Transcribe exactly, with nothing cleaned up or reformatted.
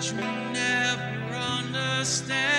which we never understand.